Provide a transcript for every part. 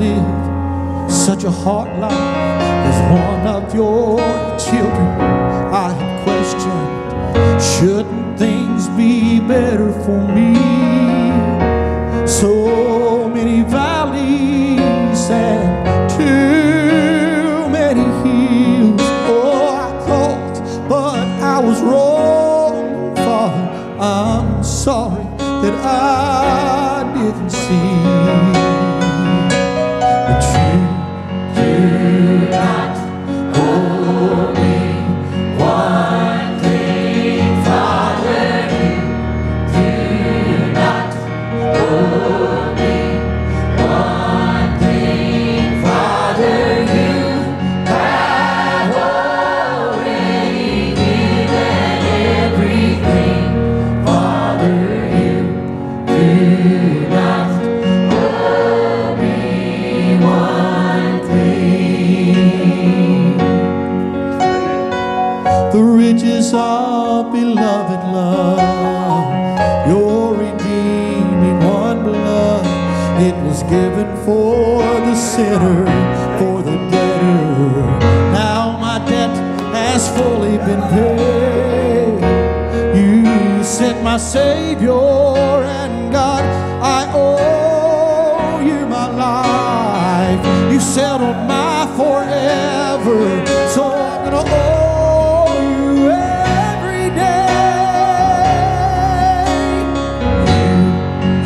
live such a hard life as one of your children. I have questioned, shouldn't things be better for me? So many valleys and too many hills. Oh, I thought, but I was wrong, Father. I'm sorry that I didn't see. For the sinner, for the debtor, now my debt has fully been paid. You sent my Savior and God, I owe you my life. You settled my forever, so I'm gonna owe you every day.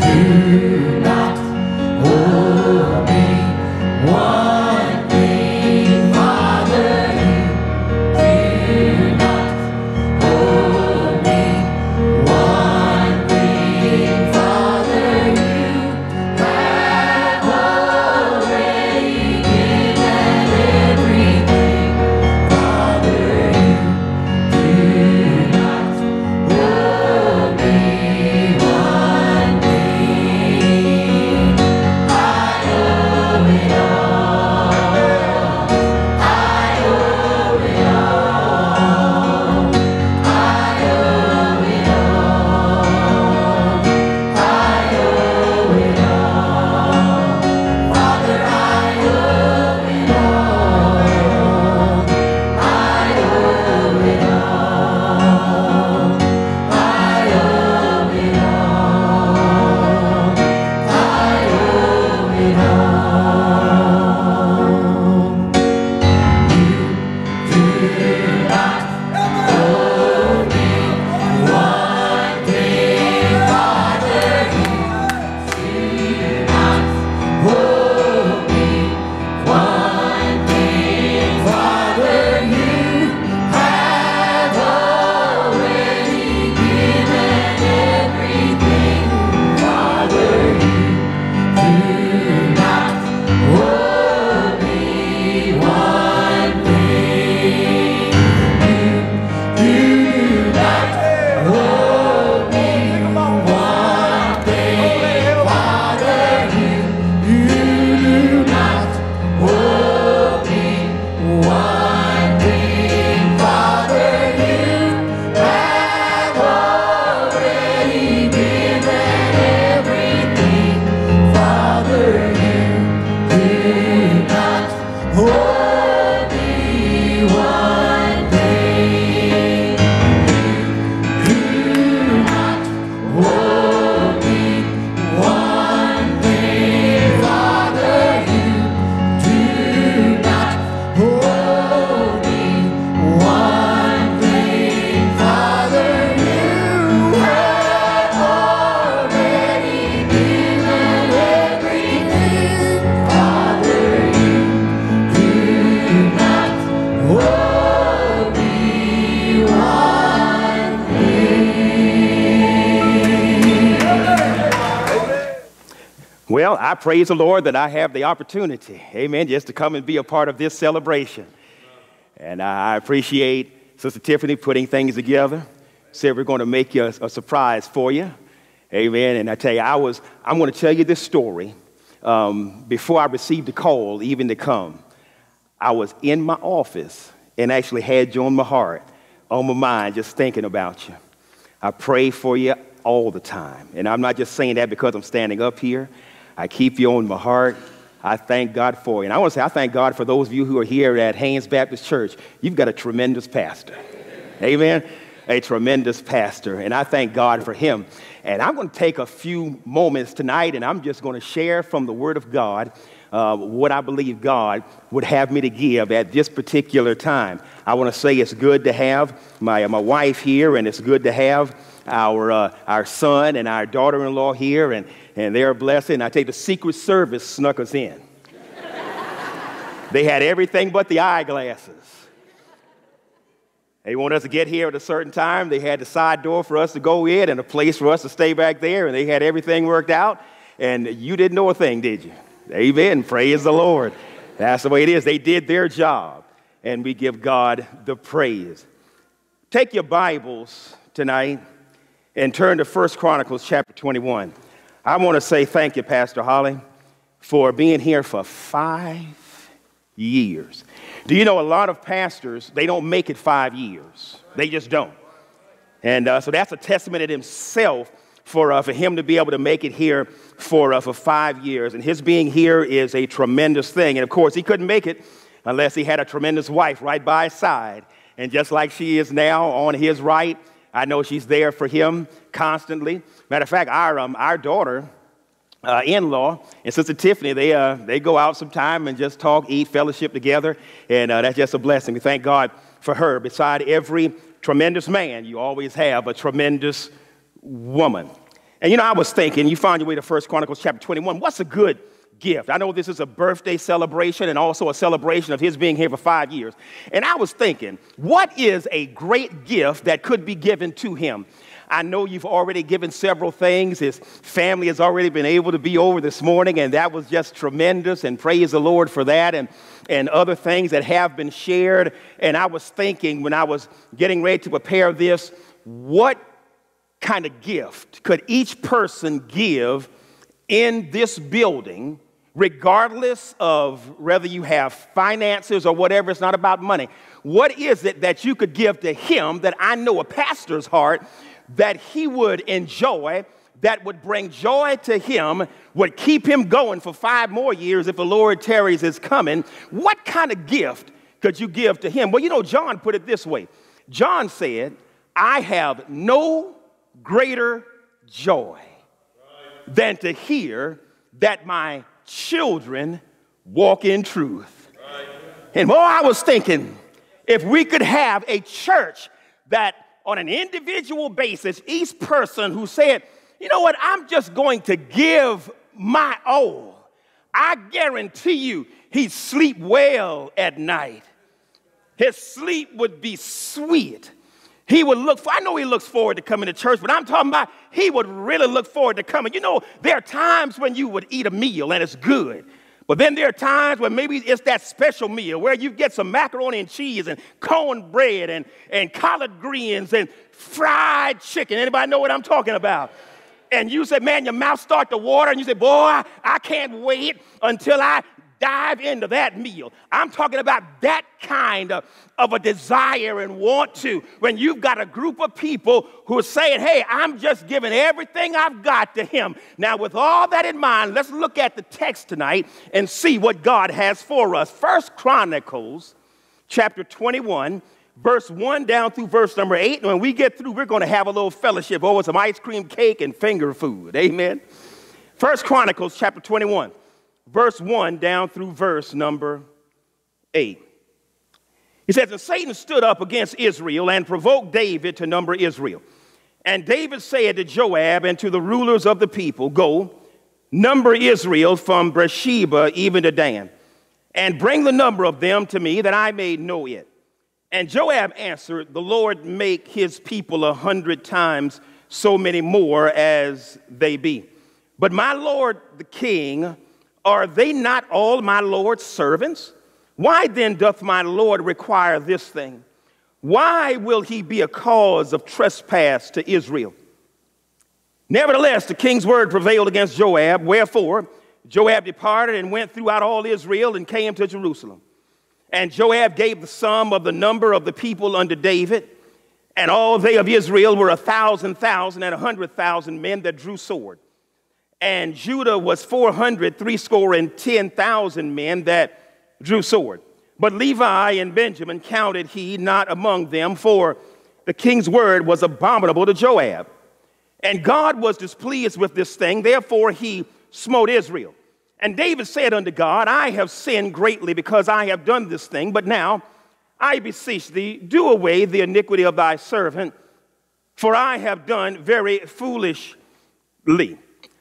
You do not owe me one thing, Father, you do not owe me one thing, Father, you have already given everything, Father, you do not owe me one thing. Well, I praise the Lord that I have the opportunity, amen, just to come and be a part of this celebration. And I appreciate Sister Tiffany putting things together. Said we're going to make you a surprise for you, amen. And I tell you, I'm going to tell you this story. Before I received the call even to come, I was in my office and actually had you on my heart, on my mind, just thinking about you. I pray for you all the time. And I'm not just saying that because I'm standing up here. I keep you on my heart. I thank God for you. And I want to say I thank God for those of you who are here at Hanes Baptist Church. You've got a tremendous pastor. Amen. A tremendous pastor. And I thank God for him. And I'm going to take a few moments tonight, and I'm just going to share from the Word of God what I believe God would have me to give at this particular time. I want to say it's good to have my wife here, and it's good to have our son and our daughter-in-law here, and they're a blessing. I tell you, the Secret Service snuck us in. They had everything but the eyeglasses. They wanted us to get here at a certain time. They had the side door for us to go in and a place for us to stay back there, and they had everything worked out, and you didn't know a thing, did you? Amen. Praise the Lord. That's the way it is. They did their job, and we give God the praise. Take your Bibles tonight and turn to First Chronicles chapter 21. I want to say thank you, Pastor Holly, for being here for 5 years. Do you know a lot of pastors, they don't make it 5 years. They just don't. And so that's a testament in himself for him to be able to make it here for 5 years. And his being here is a tremendous thing. And, of course, he couldn't make it unless he had a tremendous wife right by his side. And just like she is now on his right, I know she's there for him constantly. Matter of fact, our daughter-in-law and Sister Tiffany, they go out sometime and just talk, eat, fellowship together, and that's just a blessing. We thank God for her. Beside every tremendous man, you always have a tremendous woman. And you know, I was thinking, you find your way to First Chronicles chapter 21, what's a good gift? I know this is a birthday celebration and also a celebration of his being here for 5 years. And I was thinking, what is a great gift that could be given to him? I know you've already given several things. His family has already been able to be over this morning, and that was just tremendous, and praise the Lord for that, and other things that have been shared. And I was thinking when I was getting ready to prepare this, what kind of gift could each person give in this building, regardless of whether you have finances or whatever? It's not about money. What is it that you could give to him that I know a pastor's heart that he would enjoy, that would bring joy to him, would keep him going for 5 more years if the Lord tarries his coming? What kind of gift could you give to him? Well, you know, John put it this way. John said, I have no greater joy than to hear that my children walk in truth. And more, I was thinking, if we could have a church that on an individual basis, each person who said, you know what, I'm just going to give my all, I guarantee you he'd sleep well at night. His sleep would be sweet. He would look for, I know he looks forward to coming to church, but I'm talking about he would really look forward to coming. You know, there are times when you would eat a meal and it's good. But then there are times when maybe it's that special meal where you get some macaroni and cheese and cornbread and collard greens and fried chicken. Anybody know what I'm talking about? And you say, man, your mouth starts to water, and you say, boy, I can't wait until I dive into that meal. I'm talking about that kind of a desire and want to, when you've got a group of people who are saying, hey, I'm just giving everything I've got to him. Now, with all that in mind, let's look at the text tonight and see what God has for us. First Chronicles chapter 21, verse 1 down through verse number 8. And when we get through, we're going to have a little fellowship over some ice cream cake and finger food. Amen. First Chronicles chapter 21. Verse 1 down through verse number 8. He says, and Satan stood up against Israel and provoked David to number Israel. And David said to Joab and to the rulers of the people, go, number Israel from Beersheba even to Dan, and bring the number of them to me, that I may know it. And Joab answered, the Lord make his people 100 times so many more as they be. But my lord the king, are they not all my Lord's servants? Why then doth my Lord require this thing? Why will he be a cause of trespass to Israel? Nevertheless, the king's word prevailed against Joab. Wherefore, Joab departed and went throughout all Israel and came to Jerusalem. And Joab gave the sum of the number of the people unto David. And all they of Israel were 1,000,000 and 100,000 men that drew sword. and Judah was 480,000 men that drew sword. But Levi and Benjamin counted he not among them, for the king's word was abominable to Joab. And God was displeased with this thing, therefore he smote Israel. And David said unto God, I have sinned greatly because I have done this thing, but now I beseech thee, do away the iniquity of thy servant, for I have done very foolishly.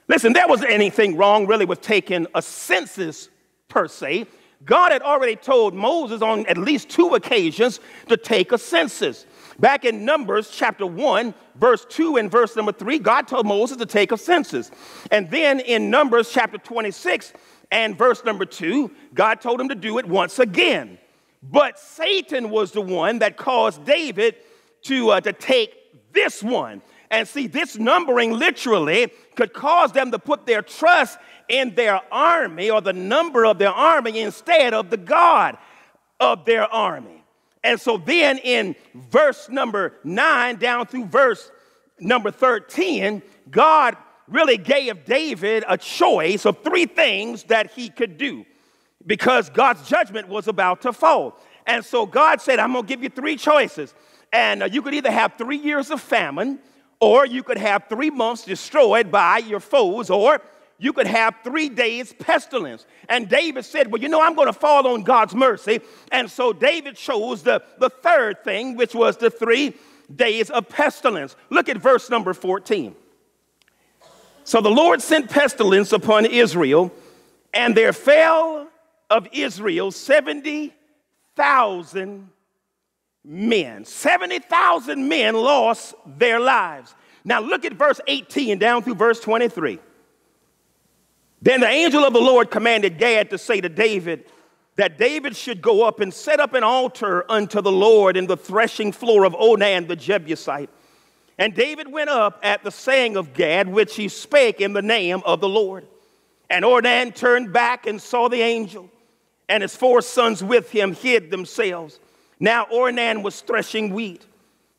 Listen, there wasn't anything wrong really with taking a census per se. God had already told Moses on at least two occasions to take a census. Back in Numbers chapter 1, verse 2 and verse number 3, God told Moses to take a census. And then in Numbers chapter 26 and verse number 2, God told him to do it once again. But Satan was the one that caused David to take this one. And see, this numbering literally could cause them to put their trust in their army or the number of their army instead of the God of their army. And so then in verse number 9 down through verse number 13, God really gave David a choice of three things that he could do because God's judgment was about to fall. And so God said, I'm going to give you three choices. And you could either have 3 years of famine, or you could have 3 months destroyed by your foes, or you could have 3 days pestilence. And David said, well, you know, I'm going to fall on God's mercy. And so David chose the third thing, which was the 3 days of pestilence. Look at verse number 14. So the Lord sent pestilence upon Israel, and there fell of Israel 70,000 men. 70,000 men lost their lives. Now look at verse 18 down through verse 23. Then the angel of the Lord commanded Gad to say to David that David should go up and set up an altar unto the Lord in the threshing floor of Ornan the Jebusite. And David went up at the saying of Gad, which he spake in the name of the Lord. And Ornan turned back and saw the angel, and his 4 sons with him hid themselves. Now Ornan was threshing wheat.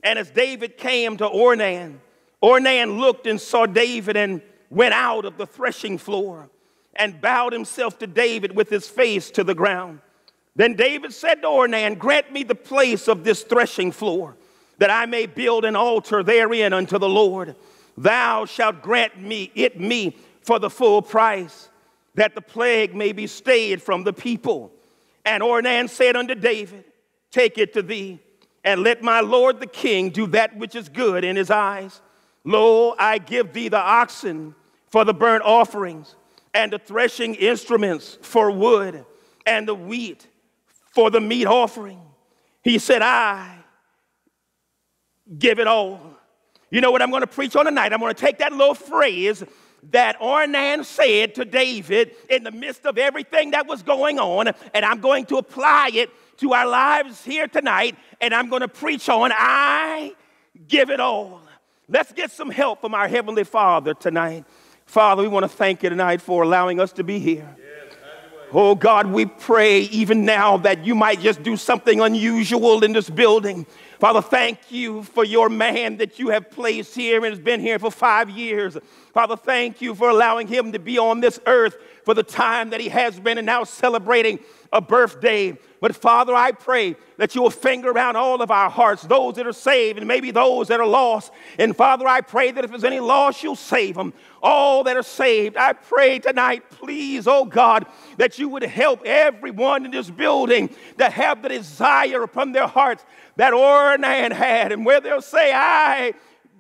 And as David came to Ornan, Ornan looked and saw David and went out of the threshing floor and bowed himself to David with his face to the ground. Then David said to Ornan, grant me the place of this threshing floor, that I may build an altar therein unto the Lord. Thou shalt grant me it me for the full price, that the plague may be stayed from the people. And Ornan said unto David, take it to thee, and let my lord the king do that which is good in his eyes. Lo, I give thee the oxen for the burnt offerings, and the threshing instruments for wood, and the wheat for the meat offering. He said, I give it all. You know what I'm going to preach on tonight? I'm going to take that little phrase that Ornan said to David in the midst of everything that was going on, and I'm going to apply it to our lives here tonight, and I'm going to preach on, I give it all. Let's get some help from our Heavenly Father tonight. Father, we want to thank you tonight for allowing us to be here. Oh God, we pray even now that you might just do something unusual in this building. Father, thank you for your man that you have placed here and has been here for 5 years. Father, thank you for allowing him to be on this earth for the time that he has been and now celebrating a birthday. But Father, I pray that you will finger around all of our hearts, those that are saved and maybe those that are lost. And Father, I pray that if there's any lost, you'll save them. All that are saved, I pray tonight, please, oh God, that you would help everyone in this building to have the desire upon their hearts that Ornan had, and where they'll say, I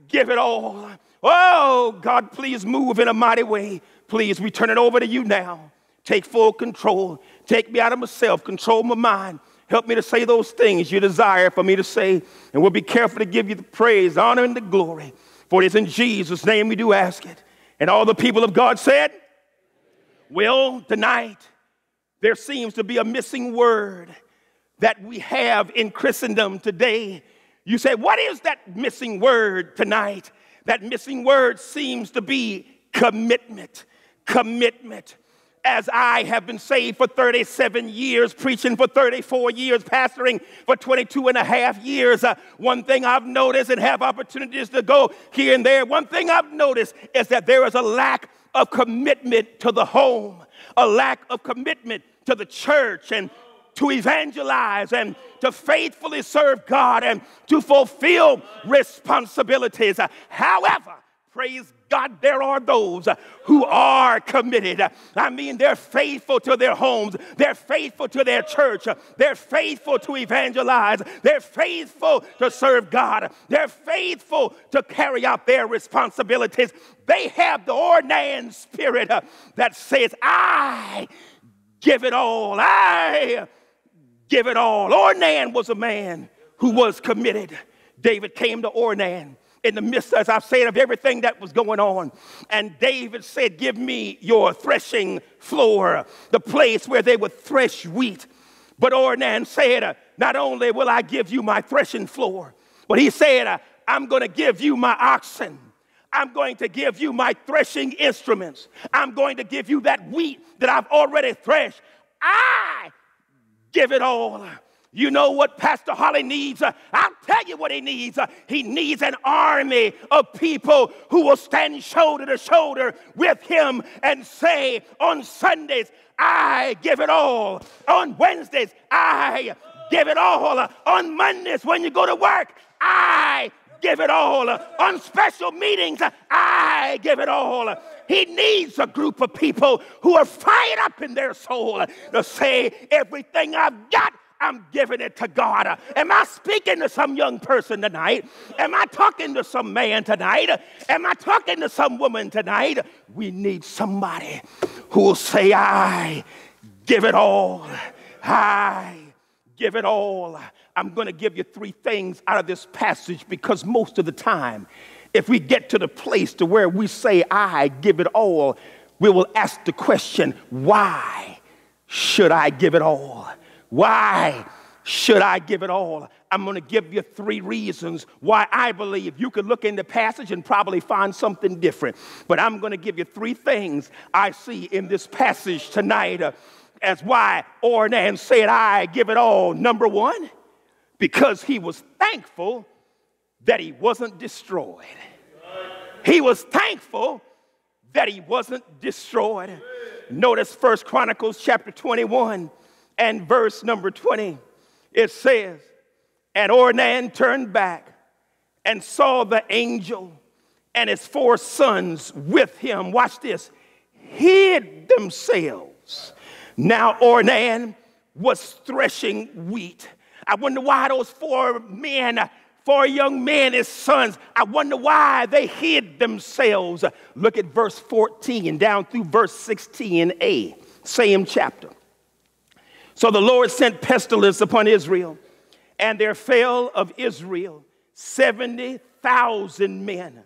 give it all. Oh God, please move in a mighty way. Please, we turn it over to you now. Take full control. Take me out of myself. Control my mind. Help me to say those things you desire for me to say. And we'll be careful to give you the praise, honor, and the glory. For it is in Jesus' name we do ask it. And all the people of God said, well, tonight there seems to be a missing word that we have in Christendom today. You say, what is that missing word tonight? That missing word seems to be commitment. Commitment. As I have been saved for 37 years, preaching for 34 years, pastoring for 22 and a half years, one thing I've noticed and have opportunities to go here and there. One thing I've noticed is that there is a lack of commitment to the home, a lack of commitment to the church and to evangelize and to faithfully serve God and to fulfill responsibilities. However, praise God, there are those who are committed. I mean, they're faithful to their homes. They're faithful to their church. They're faithful to evangelize. They're faithful to serve God. They're faithful to carry out their responsibilities. They have the Ornan spirit that says, I give it all. I give it all. Ornan was a man who was committed. David came to Ornan in the midst, as I've said, of everything that was going on. And David said, give me your threshing floor, the place where they would thresh wheat. But Ornan said, not only will I give you my threshing floor, but he said, I'm going to give you my oxen. I'm going to give you my threshing instruments. I'm going to give you that wheat that I've already threshed. I give it all. You know what Pastor Holly needs? I'll tell you what he needs. He needs an army of people who will stand shoulder to shoulder with him and say, on Sundays, I give it all. On Wednesdays, I give it all. On Mondays, when you go to work, I give it all. On special meetings, I give it all. He needs a group of people who are fired up in their soul to say, everything I've got, I'm giving it to God. Am I speaking to some young person tonight? Am I talking to some man tonight? Am I talking to some woman tonight? We need somebody who will say, I give it all. I give it all. I'm going to give you three things out of this passage, because most of the time, if we get to the place to where we say, I give it all, we will ask the question, why should I give it all? Why should I give it all? I'm going to give you three reasons why I believe. You could look in the passage and probably find something different, but I'm going to give you three things I see in this passage tonight as why Ornan said, I give it all. Number one, because he was thankful that he wasn't destroyed. He was thankful that he wasn't destroyed. Notice First Chronicles chapter 21. And verse number 20, it says, and Ornan turned back and saw the angel and his four sons with him, watch this, hid themselves. Now Ornan was threshing wheat. I wonder why those four young men, his sons, I wonder why they hid themselves. Look at verse 14 down through verse 16a, same chapter. So the Lord sent pestilence upon Israel, and there fell of Israel 70,000 men.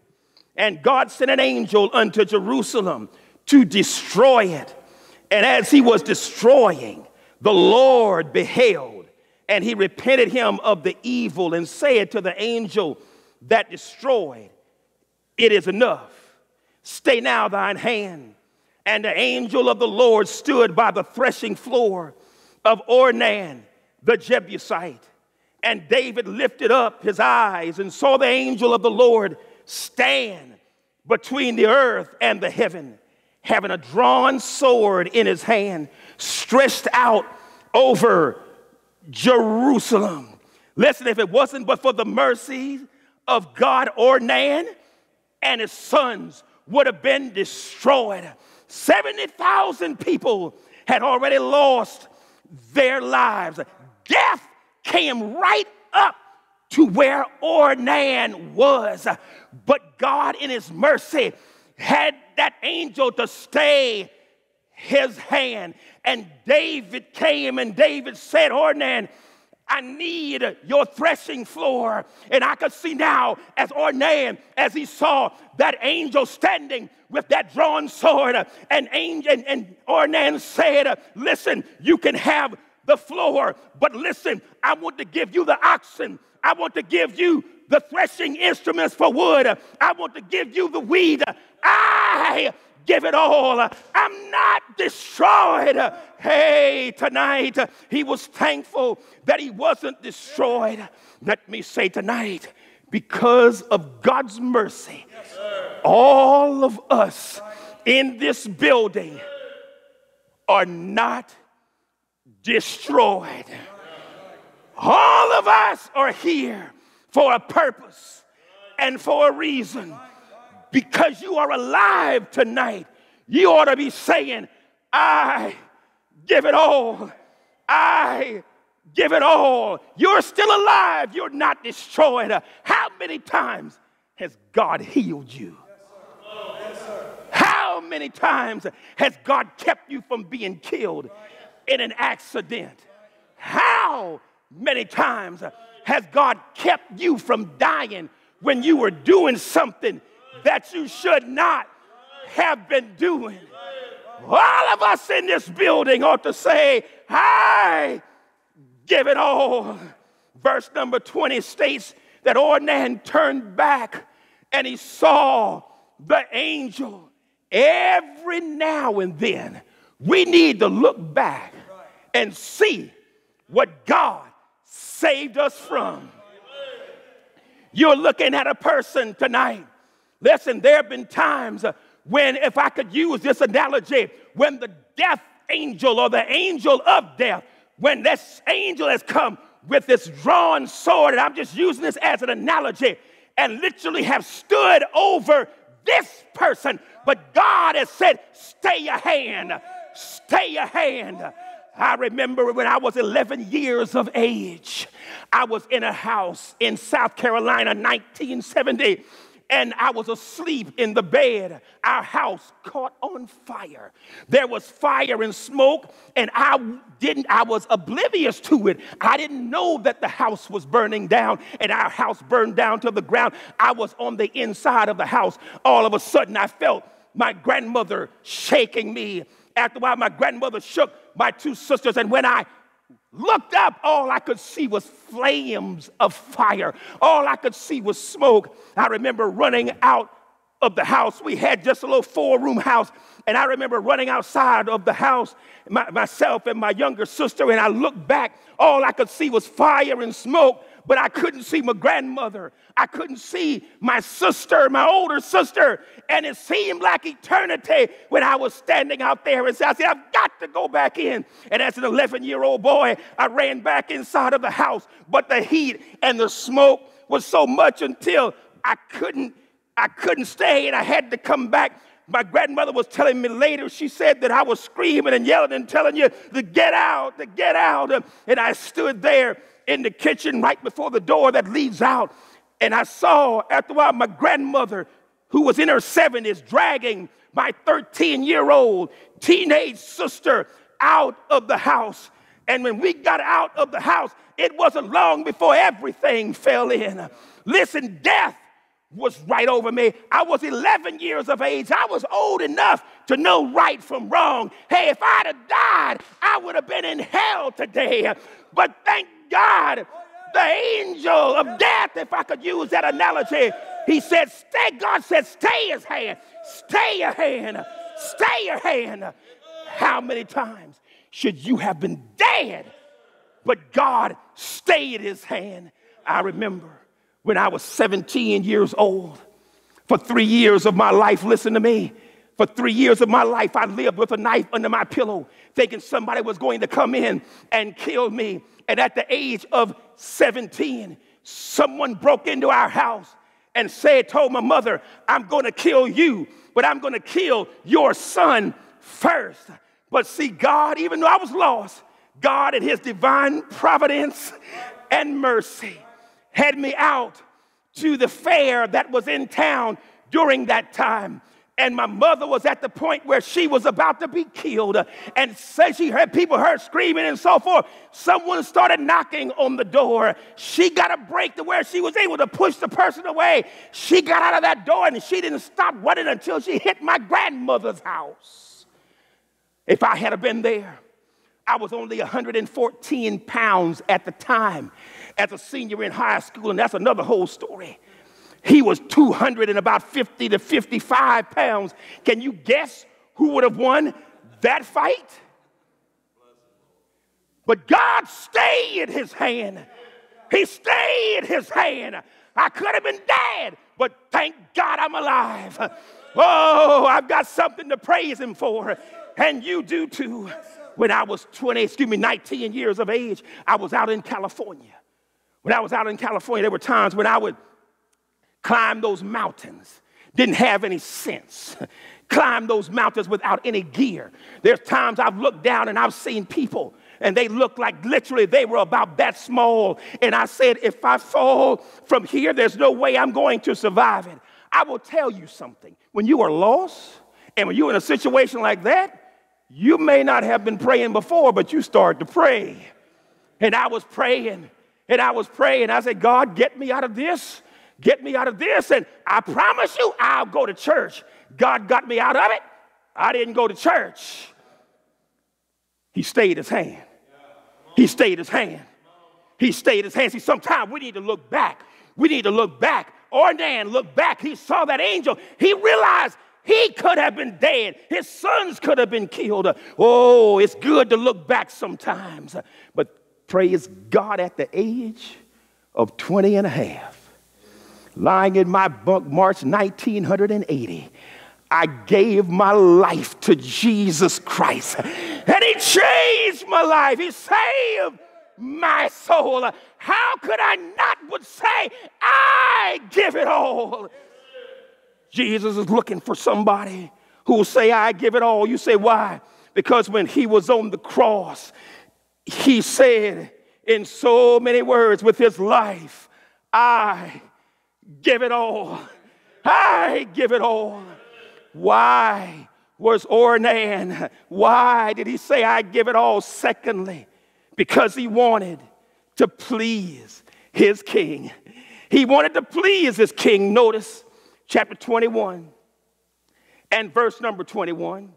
And God sent an angel unto Jerusalem to destroy it. And as he was destroying, the Lord beheld, and he repented him of the evil, and said to the angel that destroyed, it is enough. Stay now thine hand. And the angel of the Lord stood by the threshing floor of Ornan the Jebusite. And David lifted up his eyes and saw the angel of the Lord stand between the earth and the heaven, having a drawn sword in his hand, stretched out over Jerusalem. Listen, if it wasn't but for the mercy of God, Ornan and his sons would have been destroyed. 70,000 people had already lost their lives. Death came right up to where Ornan was, but God in his mercy had that angel to stay his hand. And David came, and David said, Ornan, I need your threshing floor. And I could see now, as Ornan, as he saw that angel standing with that drawn sword, and Ornan said, listen, you can have the floor, but listen, I want to give you the oxen. I want to give you the threshing instruments for wood. I want to give you the wheat. I give it all. I'm not destroyed. Hey, tonight, he was thankful that he wasn't destroyed. Let me say tonight, because of God's mercy, all of us in this building are not destroyed. All of us are here for a purpose and for a reason. Because you are alive tonight, you ought to be saying, I give it all. I give it all. You're still alive. You're not destroyed. How many times has God healed you? How many times has God kept you from being killed in an accident? How many times has God kept you from dying when you were doing something that you should not have been doing? All of us in this building ought to say, I give it all. Verse number 20 states that Ornan turned back and he saw the angel. Every now and then, we need to look back and see what God saved us from. You're looking at a person tonight. Listen, there have been times when, if I could use this analogy, when the death angel or the angel of death, when this angel has come with this drawn sword, and I'm just using this as an analogy, and literally have stood over this person, but God has said, stay your hand, stay your hand. I remember when I was 11 years of age, I was in a house in South Carolina, 1970, and I was asleep in the bed. Our house caught on fire. There was fire and smoke, and I was oblivious to it. I didn't know that the house was burning down, and our house burned down to the ground. I was on the inside of the house. All of a sudden, I felt my grandmother shaking me. After a while, my grandmother shook my two sisters, and when I looked up, all I could see was flames of fire. All I could see was smoke. I remember running out of the house. We had just a little four-room house, and I remember running outside of the house, myself and my younger sister, and I looked back. All I could see was fire and smoke, but I couldn't see my grandmother. I couldn't see my sister, my older sister. And it seemed like eternity when I was standing out there. And I said, I've got to go back in. And as an 11-year-old boy, I ran back inside of the house. But the heat and the smoke was so much until I couldn't stay, and I had to come back. My grandmother was telling me later, she said that I was screaming and yelling and telling you to get out, to get out. And I stood there in the kitchen right before the door that leads out. And I saw, after a while, my grandmother, who was in her 70s, dragging my 13-year-old teenage sister out of the house. And when we got out of the house, it wasn't long before everything fell in. Listen, death was right over me. I was 11 years of age. I was old enough to know right from wrong. Hey, if I'd have died, I would have been in hell today. But thank God, the angel of death, if I could use that analogy, he said, stay. God said, stay his hand. Stay your hand. Stay your hand. How many times should you have been dead? But God stayed his hand. I remember when I was 17 years old, for 3 years of my life, listen to me, for 3 years of my life, I lived with a knife under my pillow, thinking somebody was going to come in and kill me. And at the age of 17, someone broke into our house and told my mother, I'm going to kill you, but I'm going to kill your son first. But see, God, even though I was lost, God in his divine providence and mercy had me out to the fair that was in town during that time. And my mother was at the point where she was about to be killed. And said she heard people screaming and so forth. Someone started knocking on the door. She got a break to where she was able to push the person away. She got out of that door and she didn't stop running until she hit my grandmother's house. If I had been there, I was only 114 pounds at the time as a senior in high school. And that's another whole story. He was 200 and about 50 to 55 pounds. Can you guess who would have won that fight? But God stayed his hand. He stayed his hand. I could have been dead, but thank God I'm alive. Oh, I've got something to praise him for. And you do too. When I was 19 years of age, I was out in California. When I was out in California, there were times when I would climb those mountains. Didn't have any sense. Climb those mountains without any gear. There's times I've looked down and I've seen people, and they looked like literally they were about that small. And I said, if I fall from here, there's no way I'm going to survive it. I will tell you something. When you are lost and when you're in a situation like that, you may not have been praying before, but you start to pray. And I was praying, and I was praying. I said, God, get me out of this. Get me out of this, and I promise you I'll go to church. God got me out of it. I didn't go to church. He stayed his hand. He stayed his hand. He stayed his hand. See, sometimes we need to look back. We need to look back. Ornan looked back. He saw that angel. He realized he could have been dead. His sons could have been killed. Oh, it's good to look back sometimes. But praise God, at the age of 20 and a half, lying in my bunk, March 1980, I gave my life to Jesus Christ. And he changed my life. He saved my soul. How could I not would say, I give it all? Jesus is looking for somebody who will say, I give it all. You say, why? Because when he was on the cross, he said in so many words with his life, I give it all. I give it all. Why was Ornan? Why did he say, I give it all? Secondly, because he wanted to please his king. He wanted to please his king. Notice chapter 21 and verse number 21.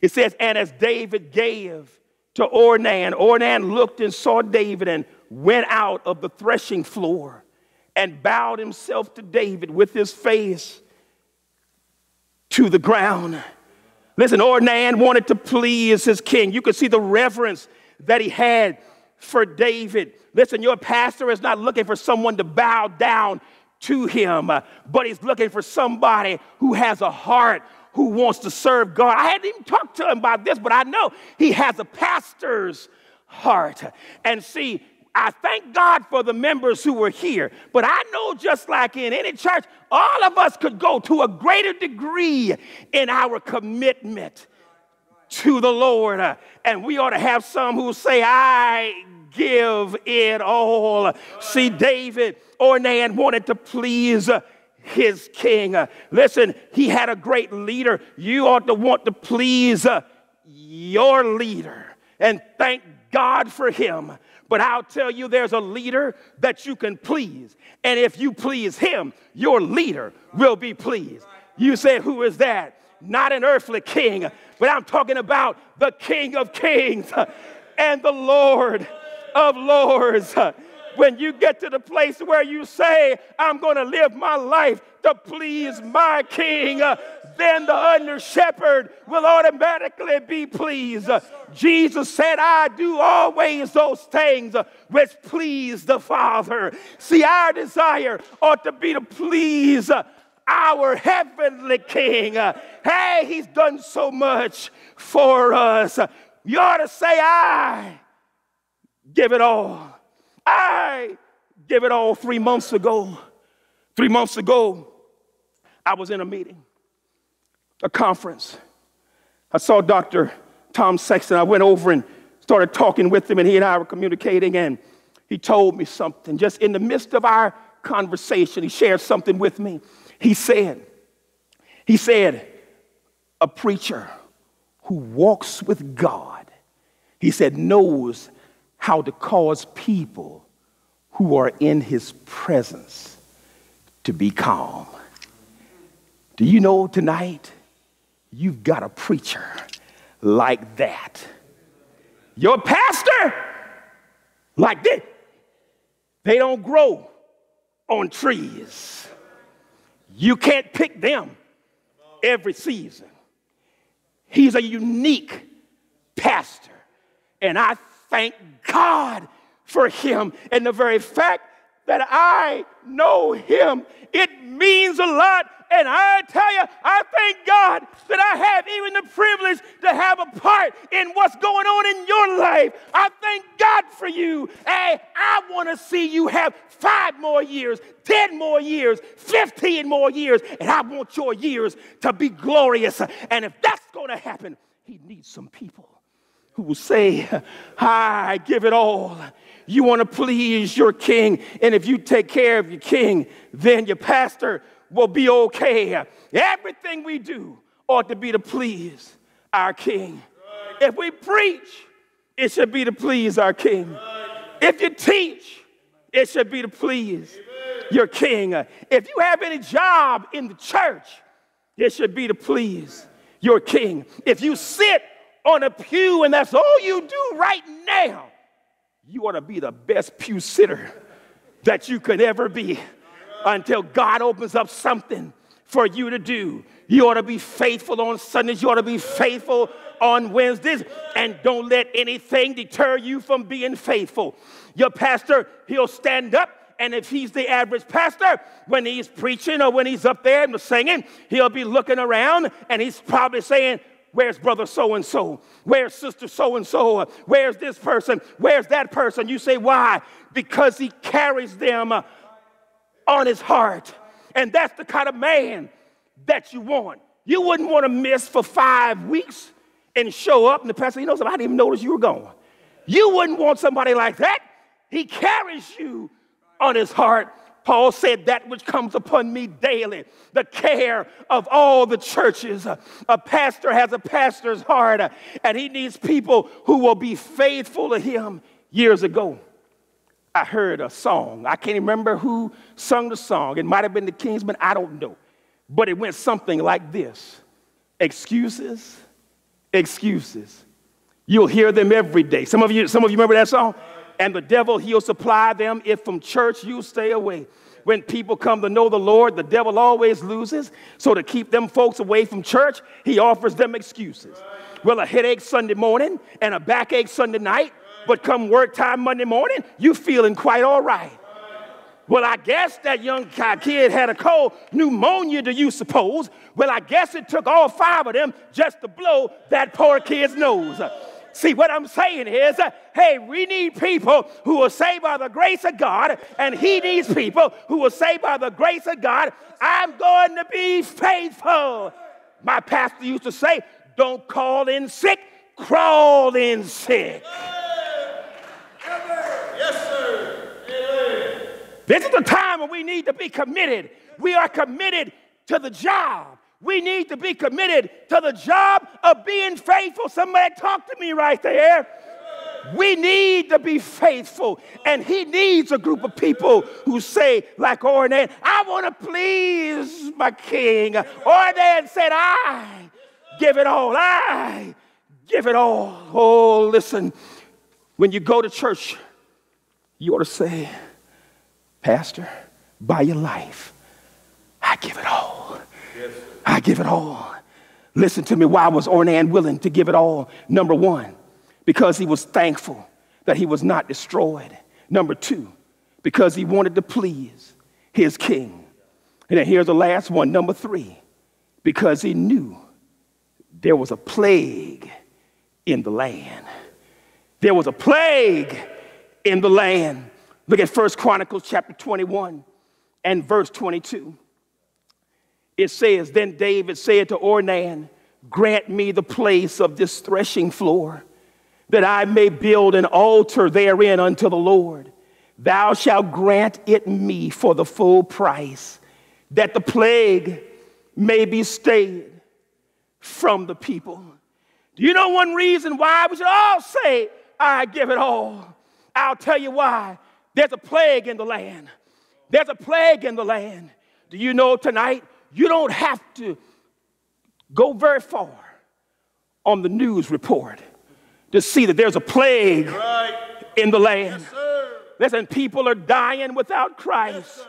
It says, and as David gave to Ornan, Ornan looked and saw David and went out of the threshing floor and bowed himself to David with his face to the ground. Listen, Ornan wanted to please his king. You could see the reverence that he had for David. Listen, your pastor is not looking for someone to bow down to him, but he's looking for somebody who has a heart, who wants to serve God. I hadn't even talked to him about this, but I know he has a pastor's heart. And see, I thank God for the members who were here, but I know just like in any church, all of us could go to a greater degree in our commitment to the Lord. And we ought to have some who say, I give it all. See, David, Ornan wanted to please his king. Listen, he had a great leader. You ought to want to please your leader. And thank God for him. But I'll tell you, there's a leader that you can please. And if you please him, your leader will be pleased. You say, who is that? Not an earthly king, but I'm talking about the King of Kings and the Lord of Lords. When you get to the place where you say, I'm going to live my life to please my king, then the under shepherd will automatically be pleased. Jesus said, I do always those things which please the Father. See, our desire ought to be to please our heavenly king. Hey, he's done so much for us. You ought to say, I give it all. I give it all. 3 months ago, 3 months ago, I was in a meeting, a conference. I saw Dr. Tom Sexton. I went over and started talking with him, and he and I were communicating, and he told me something. Just in the midst of our conversation, he shared something with me. He said, a preacher who walks with God, he said, knows how to cause people who are in his presence to be calm. Do you know tonight, you've got a preacher like that? Your pastor like this. They don't grow on trees. You can't pick them every season. He's a unique pastor, and I thank God for him. And the very fact that I know him. It means a lot. And I tell you, I thank God that I have even the privilege to have a part in what's going on in your life. I thank God for you. Hey, I want to see you have 5 more years, 10 more years, 15 more years, and I want your years to be glorious. And if that's going to happen, he needs some people who will say, I give it all. You want to please your king, and if you take care of your king, then your pastor will be okay. Everything we do ought to be to please our king. Right. If we preach, it should be to please our king. Right. If you teach, it should be to please Amen. Your king. If you have any job in the church, it should be to please your king. If you sit on a pew and that's all you do right now, you ought to be the best pew sitter that you could ever be until God opens up something for you to do. You ought to be faithful on Sundays. You ought to be faithful on Wednesdays. And don't let anything deter you from being faithful. Your pastor, he'll stand up. And if he's the average pastor, when he's preaching or when he's up there and singing, he'll be looking around and he's probably saying, where's brother so-and-so? Where's sister so-and-so? Where's this person? Where's that person? You say, why? Because he carries them on his heart. And that's the kind of man that you want. You wouldn't want to miss for 5 weeks and show up, and the pastor, you know something, I didn't even notice you were gone. You wouldn't want somebody like that. He carries you on his heart. Paul said, that which comes upon me daily, the care of all the churches. A pastor has a pastor's heart, and he needs people who will be faithful to him. Years ago, I heard a song. I can't remember who sung the song. It might have been the Kingsmen. I don't know. But it went something like this. Excuses, excuses. You'll hear them every day. Some of you remember that song? And the devil, he'll supply them. If from church, you stay away. When people come to know the Lord, the devil always loses. So to keep them folks away from church, he offers them excuses. Well, a headache Sunday morning and a backache Sunday night, but come work time Monday morning, you feeling quite all right. Well, I guess that young kid had a cold, pneumonia, do you suppose? Well, I guess it took all 5 of them just to blow that poor kid's nose. See, what I'm saying is, hey, we need people who are saved by the grace of God, and he needs people who are saved by the grace of God. I'm going to be faithful. My pastor used to say, don't call in sick, crawl in sick. Yes, sir. Amen. This is the time when we need to be committed. We are committed to the job. We need to be committed to the job of being faithful. Somebody talk to me right there. We need to be faithful. And he needs a group of people who say, like Ornan, I want to please my king. Ornan said, I give it all. I give it all. Oh, listen, when you go to church, you ought to say, pastor, by your life, I give it all. Yes, sir. I give it all. Listen to me. Why was Ornan willing to give it all? Number one, because he was thankful that he was not destroyed. Number two, because he wanted to please his king. And then here's the last one. Number three, because he knew there was a plague in the land. There was a plague in the land. Look at First Chronicles chapter 21 and verse 22. It says, then David said to Ornan, grant me the place of this threshing floor, that I may build an altar therein unto the Lord. Thou shalt grant it me for the full price, that the plague may be stayed from the people. Do you know one reason why we should all say, I give it all? I'll tell you why. There's a plague in the land. There's a plague in the land. Do you know tonight? You don't have to go very far on the news report to see that there's a plague in the land. Yes, listen, people are dying without Christ. Yes,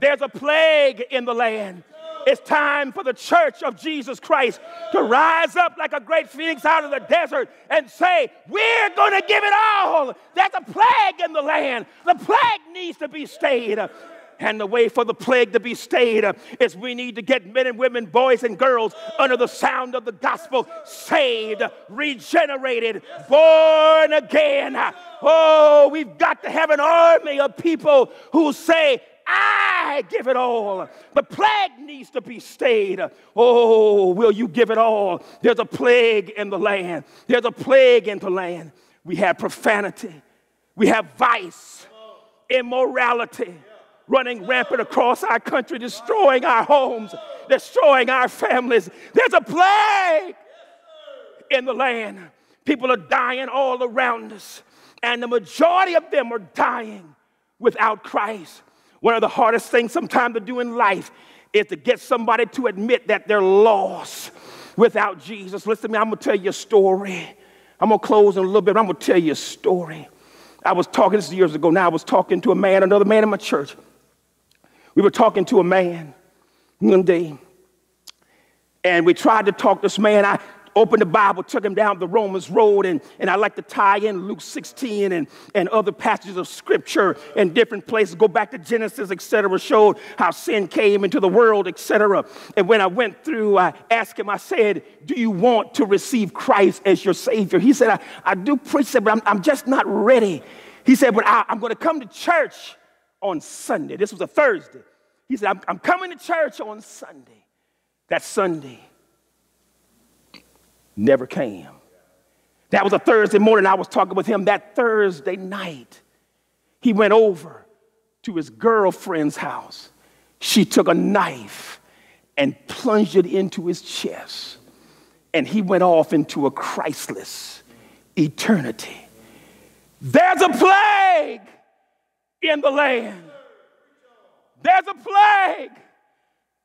there's a plague in the land. It's time for the church of Jesus Christ to rise up like a great phoenix out of the desert and say, we're going to give it all. There's a plague in the land. The plague needs to be stayed. And the way for the plague to be stayed is we need to get men and women, boys and girls, under the sound of the gospel, saved, regenerated, born again. Oh, we've got to have an army of people who say, I give it all. The plague needs to be stayed. Oh, will you give it all? There's a plague in the land. There's a plague in the land. We have profanity. We have vice, immorality, running rampant across our country, destroying our homes, destroying our families. There's a plague in the land. People are dying all around us, and the majority of them are dying without Christ. One of the hardest things sometimes to do in life is to get somebody to admit that they're lost without Jesus. Listen to me, I'm going to tell you a story. I'm going to close in a little bit, but I'm going to tell you a story. I was talking, this is years ago now, I was talking to a man, another man in my church. We were talking to a man one day, and we tried to talk to this man. I opened the Bible, took him down the Romans Road, and I like to tie in Luke 16 and other passages of Scripture and different places, go back to Genesis, etc., showed how sin came into the world, etc. And when I went through, I asked him, I said, do you want to receive Christ as your Savior? He said, I do preach that, but I'm just not ready. He said, but I'm going to come to church on Sunday. This was a Thursday. He said, I'm coming to church on Sunday. That Sunday never came. That was a Thursday morning. I was talking with him. That Thursday night, he went over to his girlfriend's house. She took a knife and plunged it into his chest, and he went off into a Christless eternity. There's a plague in the land. There's a plague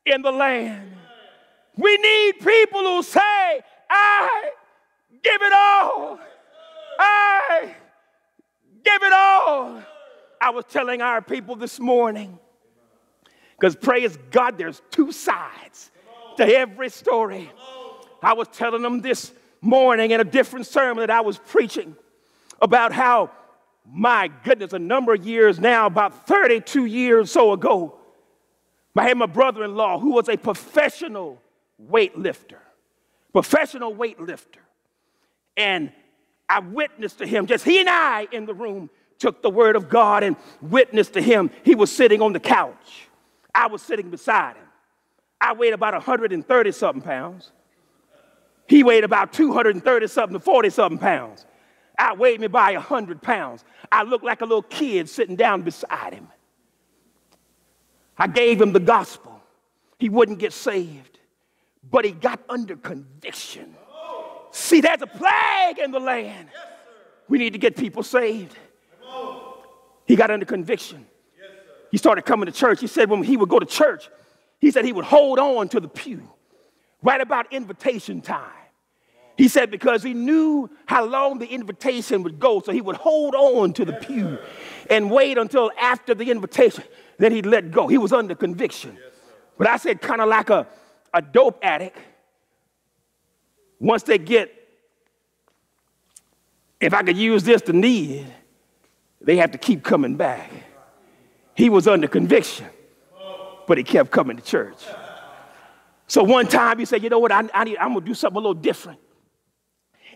in the land. We need people who say, I give it all. I give it all. I was telling our people this morning, because praise God, there's two sides to every story. I was telling them this morning in a different sermon that I was preaching about how, my goodness, a number of years now, about 32 years or so ago, I had my brother-in-law who was a professional weightlifter. And I witnessed to him, just he and I in the room took the word of God and witnessed to him. He was sitting on the couch. I was sitting beside him. I weighed about 130-something pounds. He weighed about 230-something to 40-something pounds. I weighed me by 100 pounds. I looked like a little kid sitting down beside him. I gave him the gospel. He wouldn't get saved, but he got under conviction. See, there's a plague in the land. We need to get people saved. He got under conviction. He started coming to church. He said when he would go to church, he said he would hold on to the pew right about invitation time. He said because he knew how long the invitation would go, so he would hold on to the pew and wait until after the invitation. Then he'd let go. He was under conviction. But I said kind of like a dope addict, once they get, if I could use this to need, they have to keep coming back. He was under conviction, but he kept coming to church. So one time he said, you know what, I'm going to do something a little different.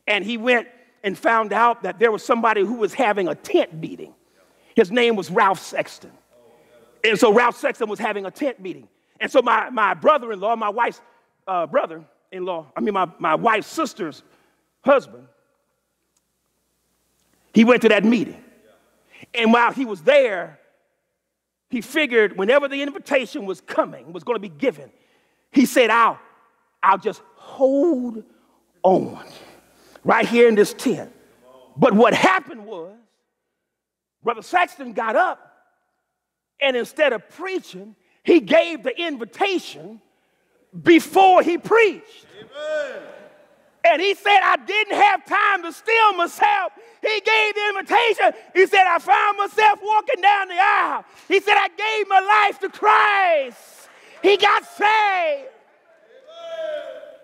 And he went and found out that there was somebody who was having a tent meeting. His name was Ralph Sexton. And so Ralph Sexton was having a tent meeting. And so my brother-in-law, my wife's brother-in-law, I mean my wife's sister's husband, he went to that meeting. And while he was there, he figured whenever the invitation was coming, was going to be given, he said, I'll just hold on right here in this tent. But what happened was, Brother Sexton got up, and instead of preaching, he gave the invitation before he preached. Amen. And he said, I didn't have time to steal myself. He gave the invitation. He said, I found myself walking down the aisle. He said, I gave my life to Christ. He got saved.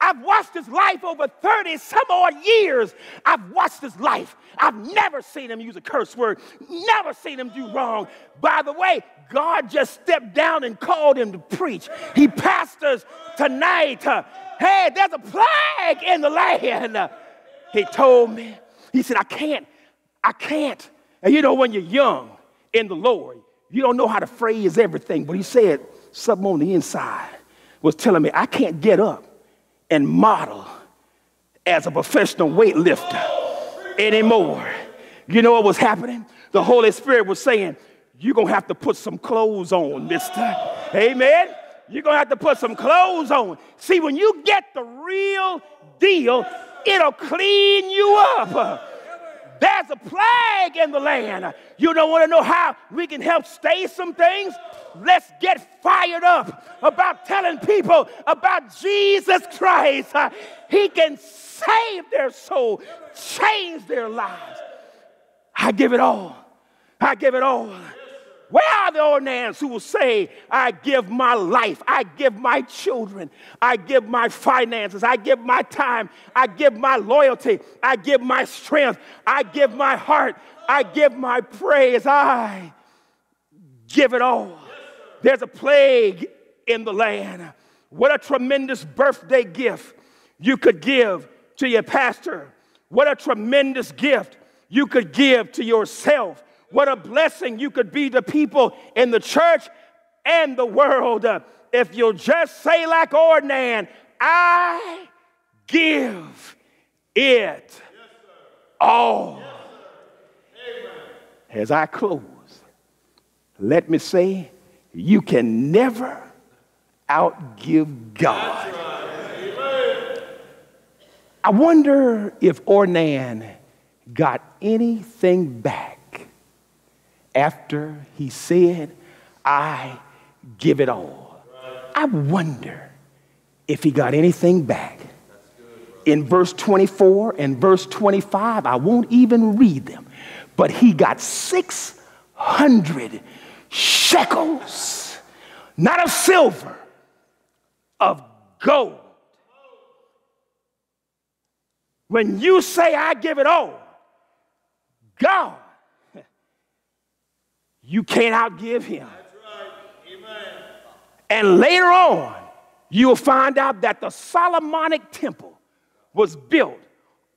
I've watched his life over 30 some odd years. I've watched his life. I've never seen him use a curse word, never seen him do wrong. By the way, God just stepped down and called him to preach. He pastors tonight. Hey, there's a plague in the land. He told me, he said, I can't. And you know, when you're young in the Lord, you don't know how to phrase everything. But he said something on the inside was telling me, I can't get up and model as a professional weightlifter anymore. You know what was happening? The Holy Spirit was saying, you're going to have to put some clothes on, mister. Amen? You're going to have to put some clothes on. See, when you get the real deal, it'll clean you up. There's a plague in the land. You don't want to know how we can help stay some things? Let's get fired up about telling people about Jesus Christ. He can save their soul, change their lives. I give it all. I give it all. Where are the Ornans who will say, I give my life, I give my children, I give my finances, I give my time, I give my loyalty, I give my strength, I give my heart, I give my praise, I give it all. There's a plague in the land. What a tremendous birthday gift you could give to your pastor. What a tremendous gift you could give to yourself. What a blessing you could be to people in the church and the world if you'll just say like Ornan, I give it all. As I close, let me say, you can never outgive God. I wonder if Ornan got anything back after he said, I give it all. I wonder if he got anything back. In verse 24 and verse 25, I won't even read them, but he got 600 shekels, not of silver, of gold. When you say, I give it all, God, you can't outgive him. That's right. Amen. And later on, you'll find out that the Solomonic temple was built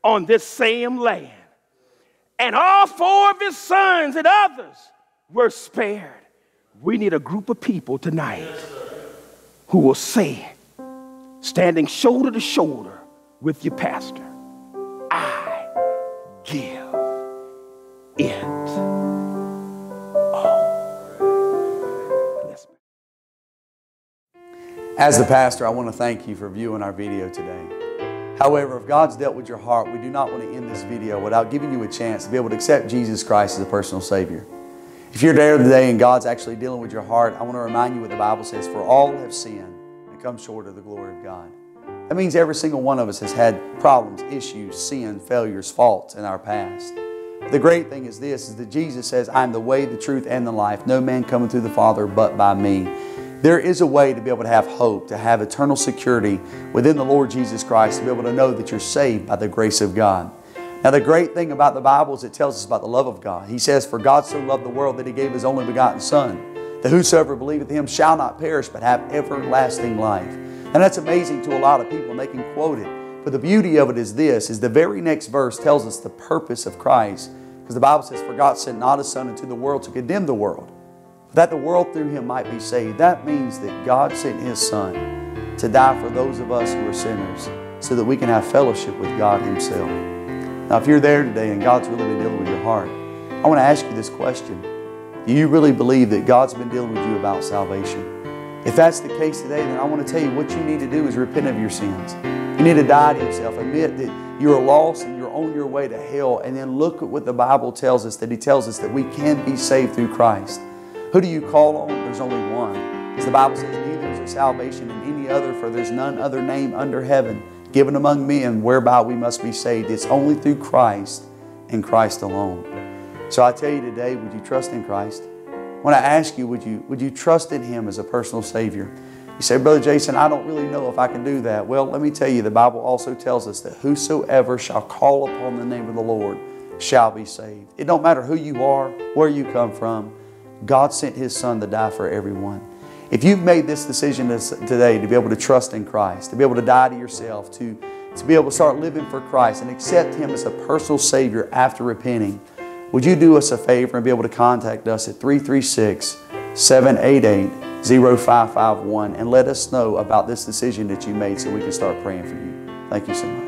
on this same land. And all four of his sons and others were spared. We need a group of people tonight who will say, standing shoulder to shoulder with your pastor, I give it. As the pastor, I want to thank you for viewing our video today. However, if God's dealt with your heart, we do not want to end this video without giving you a chance to be able to accept Jesus Christ as a personal Savior. If you're there today and God's actually dealing with your heart, I want to remind you what the Bible says, for all have sinned and come short of the glory of God. That means every single one of us has had problems, issues, sin, failures, faults in our past. The great thing is this, is that Jesus says, I am the way, the truth, and the life. No man cometh to the Father but by me. There is a way to be able to have hope, to have eternal security within the Lord Jesus Christ, to be able to know that you're saved by the grace of God. Now, the great thing about the Bible is it tells us about the love of God. He says, for God so loved the world that He gave His only begotten Son, that whosoever believeth Him shall not perish but have everlasting life. And that's amazing to a lot of people, and they can quote it. But the beauty of it is this, is the very next verse tells us the purpose of Christ. Because the Bible says, for God sent not His Son into the world to condemn the world, that the world through Him might be saved. That means that God sent His Son to die for those of us who are sinners so that we can have fellowship with God Himself. Now, if you're there today and God's really been dealing with your heart, I want to ask you this question. Do you really believe that God's been dealing with you about salvation? If that's the case today, then I want to tell you what you need to do is repent of your sins. You need to die to yourself. Admit that you're lost and you're on your way to hell. And then look at what the Bible tells us, that He tells us that we can be saved through Christ. Who do you call on? There's only one. As the Bible says, neither is there salvation in any other, for there's none other name under heaven given among men whereby we must be saved. It's only through Christ and Christ alone. So I tell you today, would you trust in Christ? When I ask you, would you trust in Him as a personal Savior? You say, Brother Jason, I don't really know if I can do that. Well, let me tell you, the Bible also tells us that whosoever shall call upon the name of the Lord shall be saved. It don't matter who you are, where you come from. God sent His Son to die for everyone. If you've made this decision today to be able to trust in Christ, to be able to die to yourself, to be able to start living for Christ and accept Him as a personal Savior after repenting, would you do us a favor and be able to contact us at 336-788-0551 and let us know about this decision that you made so we can start praying for you. Thank you so much.